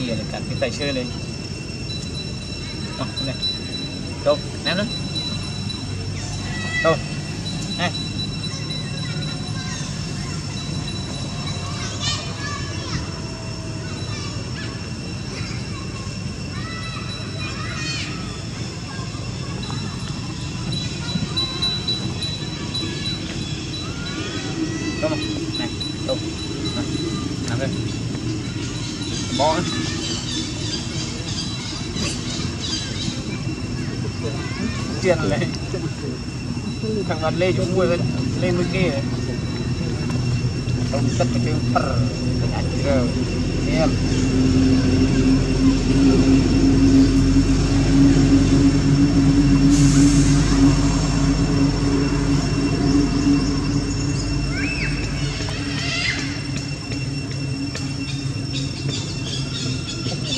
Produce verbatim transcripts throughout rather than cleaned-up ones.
Bây giờ là cả cái tài xế lên à, này đâu ném nữa đâu này đâu này đâu nằm đây bỏ nữa. Chuyện này thằng ngọt lê chúng mua lên lên bên kia không tất cái tiếng prr cái ảnh rồi em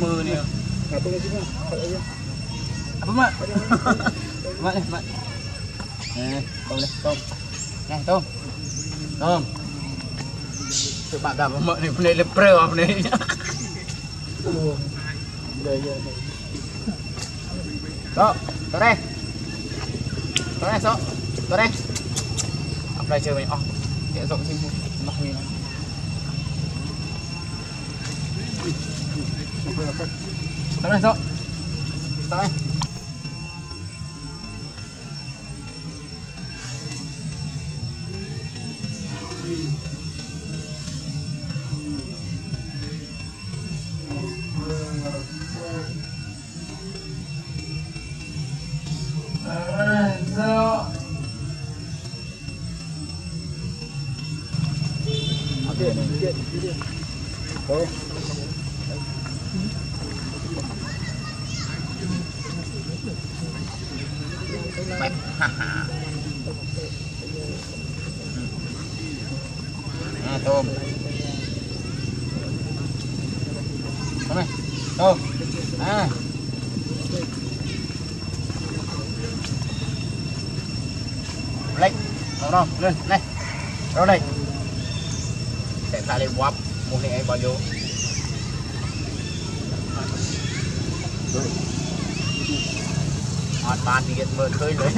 mưa nè. Bấm ạ. Bạn này, bạn. Nè, tôm đây, tôm. Nè, tôm. Tôm. Tụi bạn đảm bảo mợ này hôm nay là prơ họp này nhá. Đây giờ này. Đó, tới đây. Tới đây, xong. Tới đây. Học đây chơi mình. Ồ, dễ rộng thêm một mặt mình. Tới đây rồi, tới đây. Điện, điện, điện. Thôi. Mày haha. À tôm. Tôm này. Tôm. À. Lách. Đâu đâu, lên, này. Đâu đây. Để ta lên quắp, một này anh bao nhiêu. Họt bàn thì hiện mơ khơi đấy.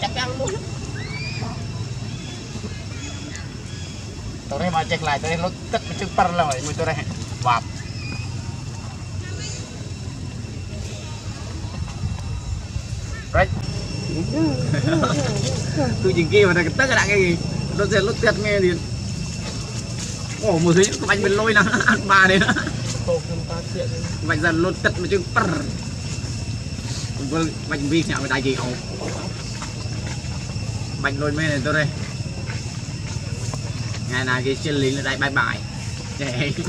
Chắc chắn luôn. Tối nay mà check lại tới nó tất một chút par lại mùi tối nay. Vạp. Right. Tụi nhìn kia mà tất cả đã cái gì. Nó sẽ lúc tiệt nghe thì. Ồ một thứ những cái bánh bên lôi nào ăn bà đấy đó. Bánh dần lột tất một chút par. Bánh vi nhạo với đại kỳ không? Bánh lôi mê này tôi đây. Ngày nào cái chân lý là đại bye bye. Để oh.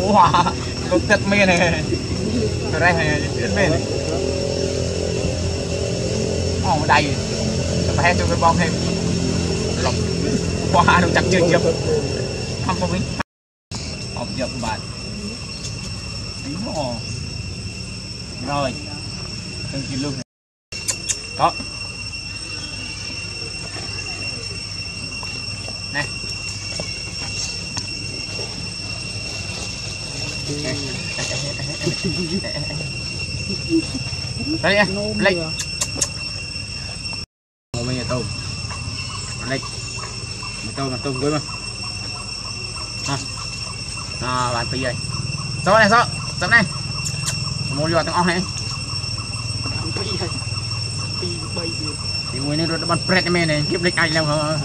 Wow, lúc tật mê này. Rồi đây này, tật mê này. Ồ, đầy. Sao hết cho cái bom thêm. Lọc. Wow, đâu chắc chưa chậm. Không có biết. Học dập bạn. Đúng rồi. Rồi. Từng kỷ lương này. Đó. Nè. Đây nè, lệch. Ở bên nhà tôm. Lệch. Mà tôm, mà tôm với mà. À. À, bạn bây giờ. Gió này, gió. Gió này. Mua đi vào tiếng ong này. Bây giờ. Bây giờ. Thì mùi này nó bắn prét em này, kiếp lệch anh lắm hả?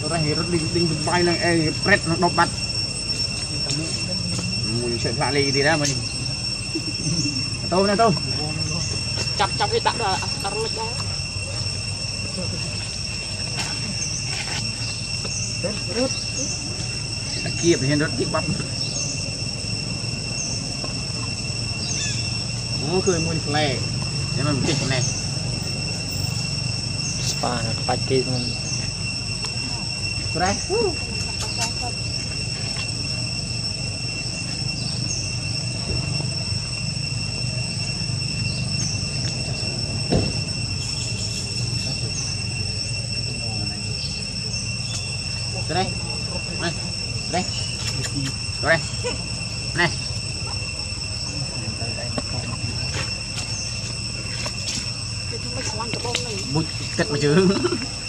Tôi đã hiểu rất đinh đinh bay lên, ê, prét nó đọc bắt. Mùi chuyện lạ lì gì đó mình. Tôm nè tôm. Chắp chắp cái đạn là đạn lệch đó. Rớt rớt. Đã kia phải hiện rớt kiếp bắp. Nó khơi mùi này. Thế mà mình thích con này. Spa nó bạch kia luôn. Rồi. Đây. Đây. Đây. Đây. Này. Bụi cất mà chứ.